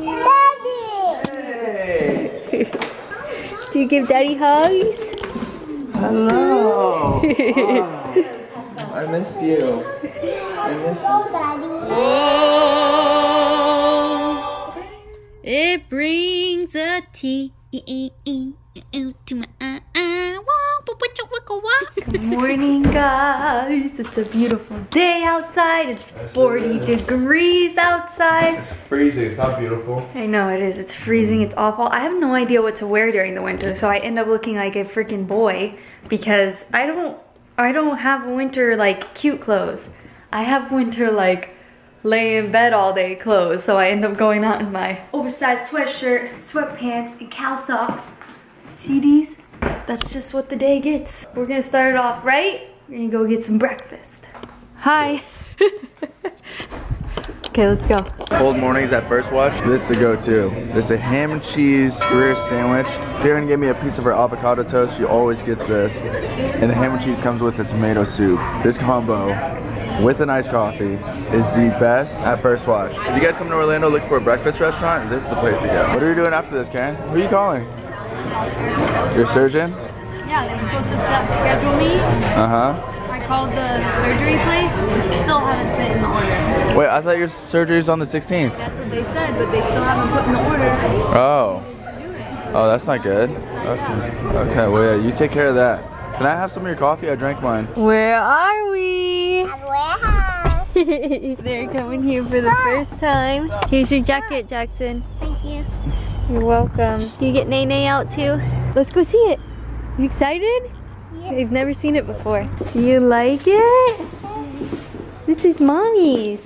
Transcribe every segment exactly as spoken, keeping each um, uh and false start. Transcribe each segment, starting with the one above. you. Daddy! Hey. Do you give Daddy hugs? Hello! Oh, I missed you. I missed you. Whoa. It brings a tea to my eye. Good morning, guys. It's a beautiful day outside. It's forty degrees outside. It's freezing. It's not beautiful. I know it is. It's freezing. It's awful. I have no idea what to wear during the winter, so I end up looking like a freaking boy because I don't I don't have winter like cute clothes. I have winter like lay in bed all day clothes, so I end up going out in my oversized sweatshirt, sweatpants, and cow socks. See these? That's just what the day gets. We're gonna start it off right. We're gonna go get some breakfast. Hi. Okay, let's go. Cold mornings at First Watch. This is the go-to. This is a ham and cheese Greer sandwich. Karen gave me a piece of her avocado toast. She always gets this. And the ham and cheese comes with a tomato soup. This combo with an iced coffee is the best at First Watch. If you guys come to Orlando, look for a breakfast restaurant, this is the place to go. What are you doing after this, Karen? Who are you calling? Your surgeon? Yeah, they were supposed to schedule me. Uh-huh. I called the surgery place. Still haven't sent in the order. Wait, I thought your surgery is on the sixteenth. That's what they said, but they still haven't put in the order. Oh. Oh, that's not good. Okay. Okay, well, yeah, you take care of that. Can I have some of your coffee? I drank mine. Where are we? At warehouse. They're coming here for the first time. Here's your jacket, Jackson. Thank you. You're welcome. You get Nene out too? Let's go see it. You excited? Yeah. We've never seen it before. You like it? Yeah. This is Mommy's.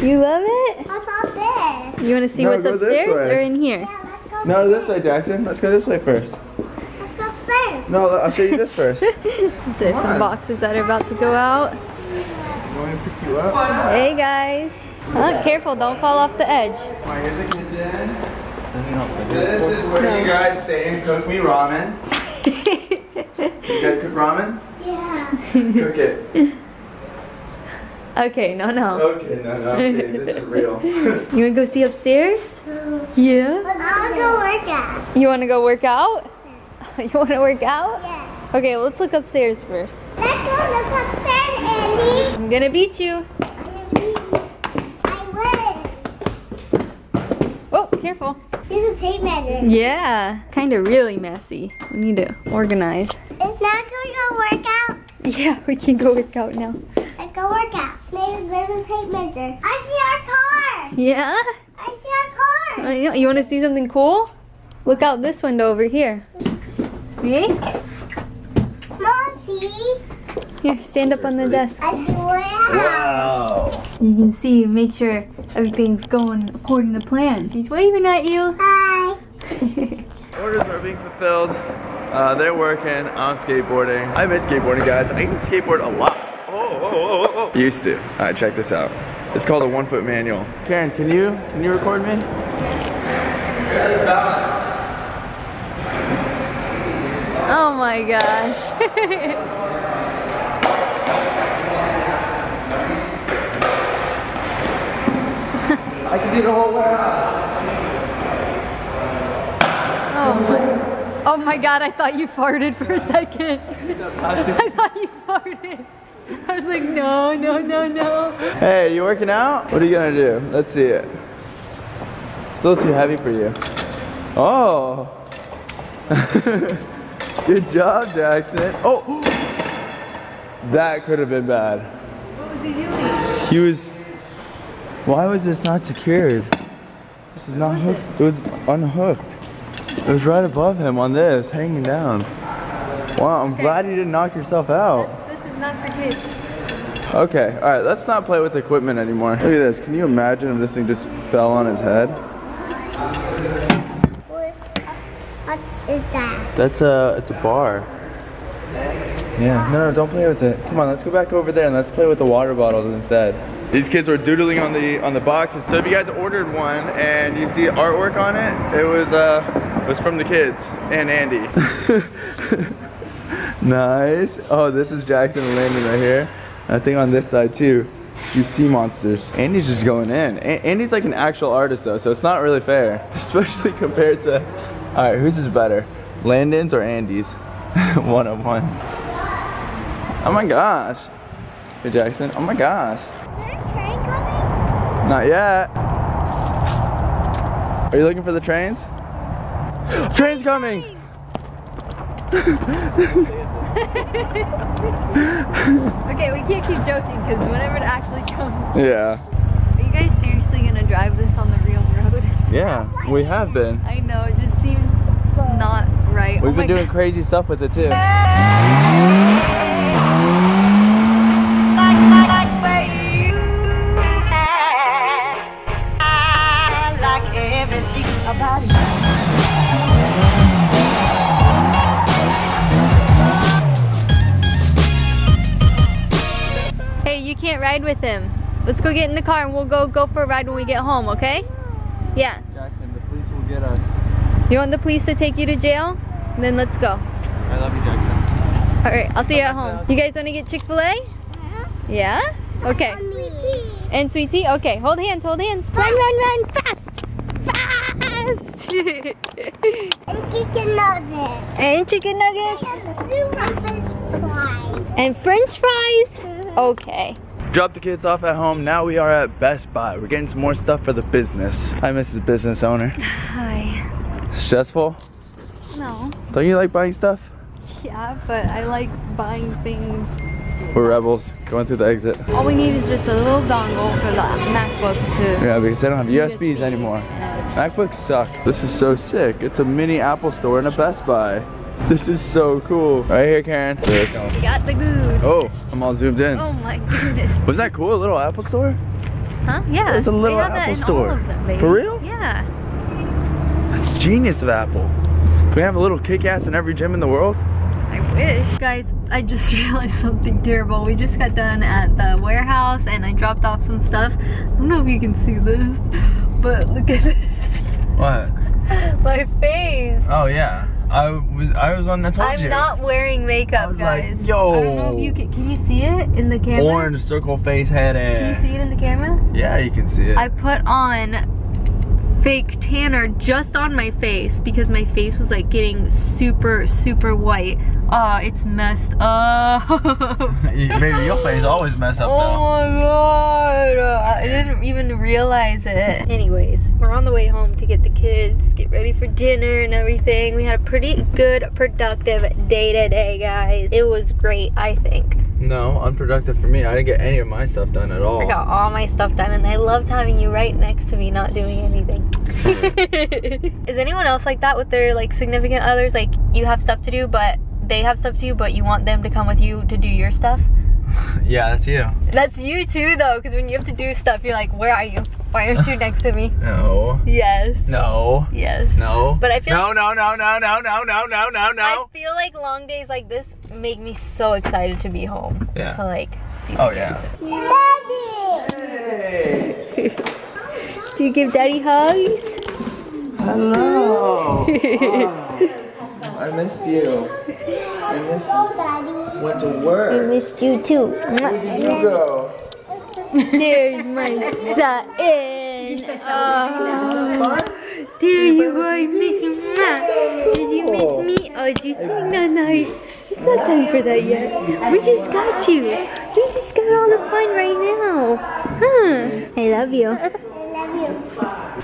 You love it? I love this. You want to see no, what's upstairs or in here? Yeah, let's go no, upstairs. This way, Jackson. Let's go this way first. Let's go upstairs. No, I'll show you this first. There's some boxes that are about to go out. You want me to pick you up? Hey, guys. Oh, careful. Don't fall off the edge. All right, here's the kitchen. This is where no. you guys stay and cook me ramen. You guys cook ramen? Yeah. Cook it. Okay, no, no. Okay, no, no. Okay, this is real. You wanna go see upstairs? No. Yeah. But I wanna go work out. You wanna go work out? Yeah. You wanna work out? Yeah. Okay, well, let's look upstairs first. Let's go look upstairs, Andy. I'm gonna beat you. I'm gonna beat you. I win. Oh, careful. Here's a tape measure. Yeah, kind of really messy. We need to organize. It's not going to work out. Yeah, we can go work out now. Let's go work out. Maybe there's a tape measure. I see our car. Yeah? I see our car. I know. You want to see something cool? Look out this window over here. See? Mom, see? Here, stand up on the desk. I see wow. You can see, make sure everything's going according to plan. He's waving at you. Hi. Orders are being fulfilled. Uh, they're working. I'm skateboarding. I miss skateboarding, guys. I used to skateboard a lot. Oh, oh, oh, oh. Used to. All right, check this out. It's called a one-foot manual. Karen, can you can you record me? Oh my gosh. I can do the whole workout. Oh my, oh my god, I thought you farted for a second. I thought you farted. I was like, no, no, no, no. Hey, you working out? What are you gonna do? Let's see it. It's a little too heavy for you. Oh. Good job, Jackson. Oh. That could have been bad. What was he doing? He was... Why was this not secured? This is not hooked. It was unhooked. It was right above him on this, hanging down. Wow, I'm okay. Glad you didn't knock yourself out. That's, this is not for kids. Okay, all right, let's not play with equipment anymore. Look at this. Can you imagine if this thing just fell on his head? What, what is that? That's a, it's a bar. Yeah, no, no, don't play with it. Come on, let's go back over there and let's play with the water bottles instead. These kids were doodling on the on the boxes. So if you guys ordered one and you see artwork on it, it was uh, it was from the kids and Andy. Nice. Oh, this is Jackson and Landon right here. I think on this side too. You see monsters. Andy's just going in. A Andy's like an actual artist though, so it's not really fair. Especially compared to, all right, whose is better? Landon's or Andy's? One of one. Oh my gosh. Hey Jackson, oh my gosh. Is there a train coming? Not yet. Are you looking for the trains? Train's coming! Okay, we can't keep joking because whenever it actually comes. Yeah. Are you guys seriously gonna drive this on the real road? Yeah, we have been. I know, it just seems not right. We've oh been doing God. crazy stuff with it too. Can't ride with him. Let's go get in the car and we'll go go for a ride when we get home, okay? Yeah. Jackson, the police will get us. You want the police to take you to jail? Then let's go. I love you, Jackson. All right, I'll see you at home. You guys want to get Chick-fil-A? Yeah. Yeah? Okay. And sweet tea? Okay, hold hands, hold hands. Run, run, run, fast! Fast! And chicken nuggets. And chicken nuggets. And french fries. Okay. Drop the kids off at home. Now we are at Best Buy. We're getting some more stuff for the business. Hi, Missus Business Owner. Hi. Stressful? No. Don't you like buying stuff? Yeah, but I like buying things. We're rebels. Going through the exit. All we need is just a little dongle for the MacBook to... Yeah, because they don't have U S Bs anymore. MacBooks suck. This is so sick. It's a mini Apple store and a Best Buy. This is so cool. Right here, Karen. This. We got the good. Oh, I'm all zoomed in. Oh my goodness. Was that cool? A little Apple store? Huh? Yeah. It's a little Apple that in store. All of them, baby. For real? Yeah. That's genius of Apple. Can we have a little kick-ass in every gym in the world? I wish. Guys, I just realized something terrible. We just got done at the warehouse and I dropped off some stuff. I don't know if you can see this, but look at this. What? My face. Oh, yeah. I was I was on that told I'm you. not wearing makeup, guys. Like, yo. I don't know if you can, can you see it in the camera? Orange circle face head ass. Can you see it in the camera? Yeah, you can see it. I put on fake tanner just on my face because my face was like getting super, super white. Oh, it's messed up. Maybe your face always messed up though. Oh my god. I didn't even realize it. Anyways, we're on the way home to get the kids, get ready for dinner and everything. We had a pretty good, productive day today, guys. It was great, I think. No, unproductive for me. I didn't get any of my stuff done at all. I got all my stuff done and I loved having you right next to me not doing anything. Is anyone else like that with their like significant others? Like you have stuff to do but they have stuff to you, but you want them to come with you to do your stuff? Yeah, that's you. That's you too though, because when you have to do stuff, you're like, where are you? Why aren't you next to me? No. Yes. No. Yes. No. But I feel No, like, no, no, no, no, no, no, no, no, no. I feel like long days like this make me so excited to be home. Yeah. To like, see Oh yeah. Daddy! Hey. Do you give daddy hugs? Hello. Hi. I missed you. I missed you. Went to work. I missed you too. Where did you go? There's my son. Oh. There you go. I miss you. Did you miss me? Oh, did you say no, no? It's not time for that yet. We just got you. We just got all the fun right now. Huh? I love you.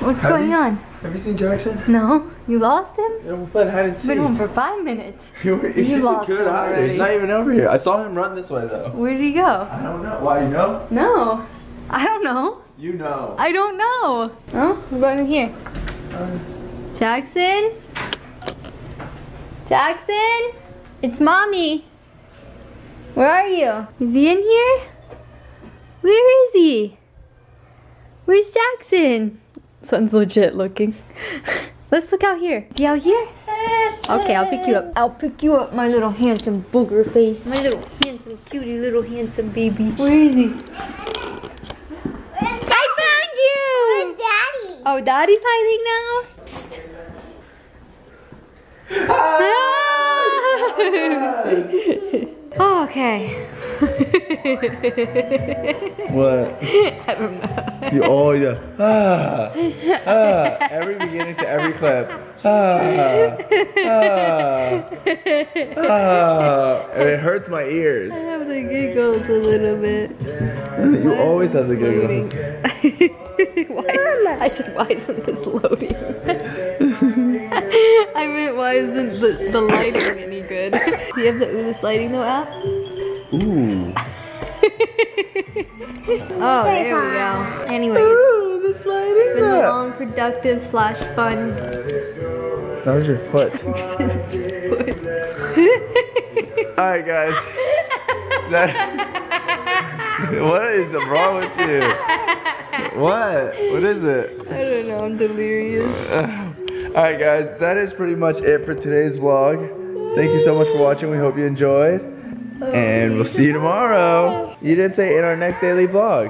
What's have going you, on? Have you seen Jackson? No. You lost him? Yeah, we played hide and seek. We've been home for five minutes. you you lost good him already. He's not even over here. I saw him run this way though. Where did he go? I don't know. Why, you know? No. I don't know. You know. I don't know. Oh, what about in here? Uh, Jackson? Jackson? It's mommy. Where are you? Is he in here? Where is he? Where's Jackson? Son's legit looking. Let's look out here. Is he out here? Okay, I'll pick you up. I'll pick you up, my little handsome booger face. My little handsome, cutie little handsome baby. Where is he? Where's I found you! Where's daddy? Oh, daddy's hiding now? Psst. Oh, oh okay. What? I don't know. You, oh yeah. Ah, ah. Every beginning to every clip. Ah, ah, ah. And it hurts my ears. I have the giggles a little bit. You why always have the giggles. Why? I said, why isn't this loading? I meant, why isn't the, the lighting any good? Do you have the Oolus lighting though app? Ooh. Oh, there we go. Anyway, ooh, the slide it's been a long, productive slash fun. That was your foot. foot. Alright guys. That, what is wrong with you? What? What is it? I don't know, I'm delirious. Alright guys, that is pretty much it for today's vlog. Thank you so much for watching, we hope you enjoyed. And we'll see you tomorrow. You didn't say in our next daily vlog.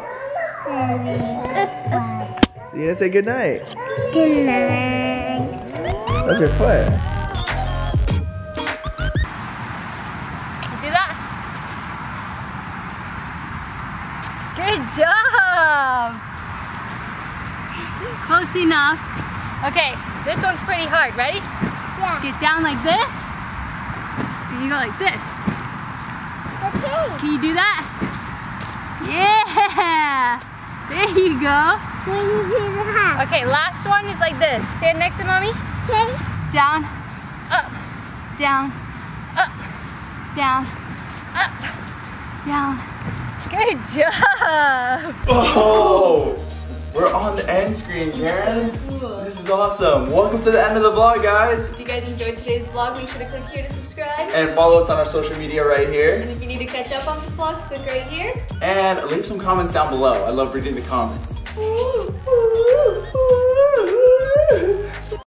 You didn't say good night. Good night. That's your foot. Do that. Good job. Close enough. Okay, this one's pretty hard. Ready? Yeah. Get down like this. And you go like this. Can you do that? Yeah! There you go. Can you do that? Okay, last one is like this. Stand next to mommy. Okay. Down, up, down, up, down, up, down. Good job! Oh! We're on the end screen, Karen. So cool. This is awesome. Welcome to the end of the vlog, guys. If you guys enjoyed today's vlog, make sure to click here to subscribe. And follow us on our social media right here. And if you need to catch up on some vlogs, click right here. And leave some comments down below. I love reading the comments.